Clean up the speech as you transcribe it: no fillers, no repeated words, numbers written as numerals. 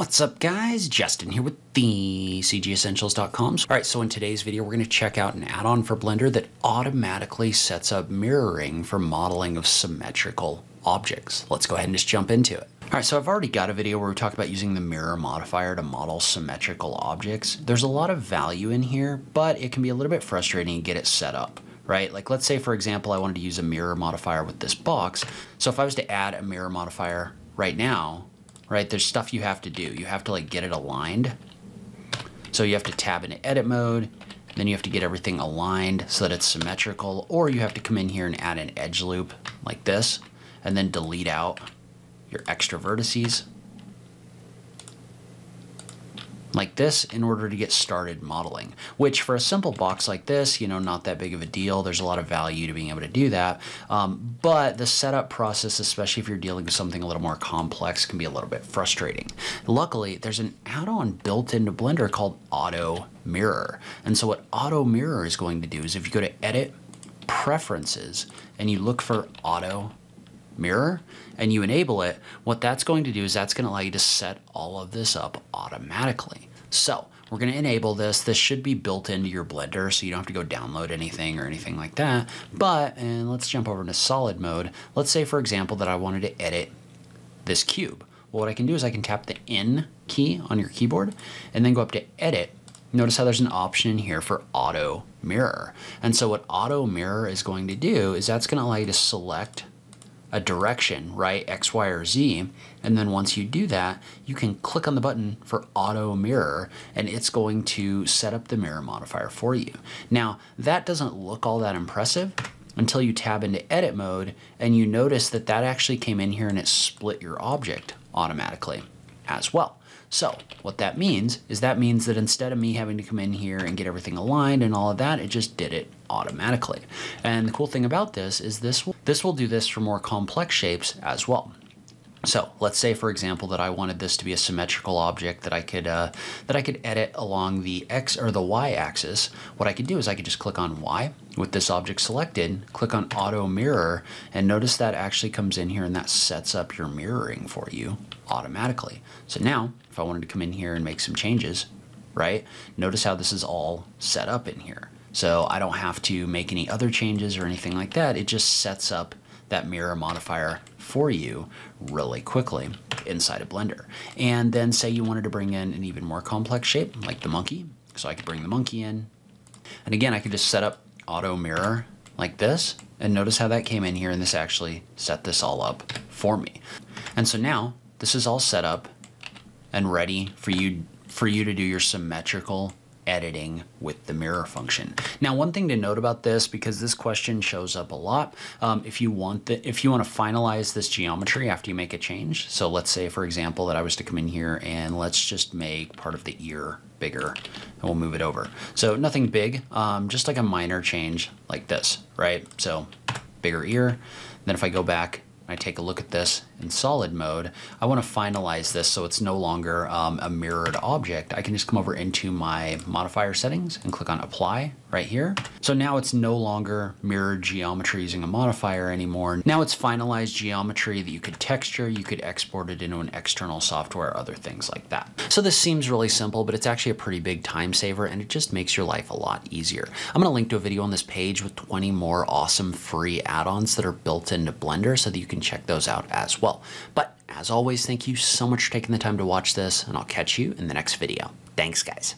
What's up guys, Justin here with thecgessentials.com. All right, so in today's video, we're gonna check out an add-on for Blender that automatically sets up mirroring for modeling of symmetrical objects. Let's go ahead and just jump into it. All right, so I've already got a video where we talked about using the mirror modifier to model symmetrical objects. There's a lot of value in here, but it can be a little bit frustrating to get it set up, right? Like let's say, for example, I wanted to use a mirror modifier with this box. So if I was to add a mirror modifier right now, right, there's stuff you have to do. You have to like get it aligned. So you have to tab into edit mode, then you have to get everything aligned so that it's symmetrical, or you have to come in here and add an edge loop like this, and then delete out your extra vertices like this in order to get started modeling, which for a simple box like this, you know, not that big of a deal. There's a lot of value to being able to do that. But the setup process, especially if you're dealing with something a little more complex, can be a little bit frustrating. Luckily, there's an add-on built into Blender called Auto Mirror. And so what Auto Mirror is going to do is if you go to Edit, Preferences, and you look for Auto Mirror and you enable it, what that's going to do is that's going to allow you to set all of this up automatically. So we're going to enable this. This should be built into your Blender, so you don't have to go download anything or anything like that. But, and let's jump over into solid mode. Let's say, for example, that I wanted to edit this cube. Well, what I can do is I can tap the N key on your keyboard and then go up to edit. Notice how there's an option in here for auto mirror. And so what auto mirror is going to do is that's going to allow you to select a direction, right? X, Y, or Z. And then once you do that, you can click on the button for auto mirror and it's going to set up the mirror modifier for you. Now that doesn't look all that impressive until you tab into edit mode and you notice that that actually came in here and it split your object automatically as well. So what that means that instead of me having to come in here and get everything aligned and all of that, it just did it automatically. And the cool thing about this is this will do this for more complex shapes as well. So let's say, for example, that I wanted this to be a symmetrical object that I could edit along the X or the Y axis. What I could do is I could just click on Y with this object selected, click on auto mirror, and notice that actually comes in here and that sets up your mirroring for you automatically. So now if I wanted to come in here and make some changes, right? Notice how this is all set up in here. So I don't have to make any other changes or anything like that. It just sets up that mirror modifier for you really quickly inside of Blender. And then say you wanted to bring in an even more complex shape like the monkey. So I could bring the monkey in. And again, I could just set up auto mirror like this and notice how that came in here and this actually set this all up for me. And so now this is all set up and ready for you to do your symmetrical editing with the mirror function. Now, one thing to note about this, because this question shows up a lot, if you want to finalize this geometry after you make a change. So let's say, for example, that I was to come in here and let's just make part of the ear bigger and we'll move it over. So nothing big, just like a minor change like this, right? So bigger ear. Then if I go back, I take a look at this in solid mode, I want to finalize this so it's no longer a mirrored object. I can just come over into my modifier settings and click on apply right here. So now it's no longer mirrored geometry using a modifier anymore. Now it's finalized geometry that you could texture, you could export it into an external software, other things like that. So this seems really simple, but it's actually a pretty big time saver and it just makes your life a lot easier. I'm gonna link to a video on this page with 20 more awesome free add-ons that are built into Blender so that you can check those out as well. But as always, thank you so much for taking the time to watch this and I'll catch you in the next video. Thanks guys.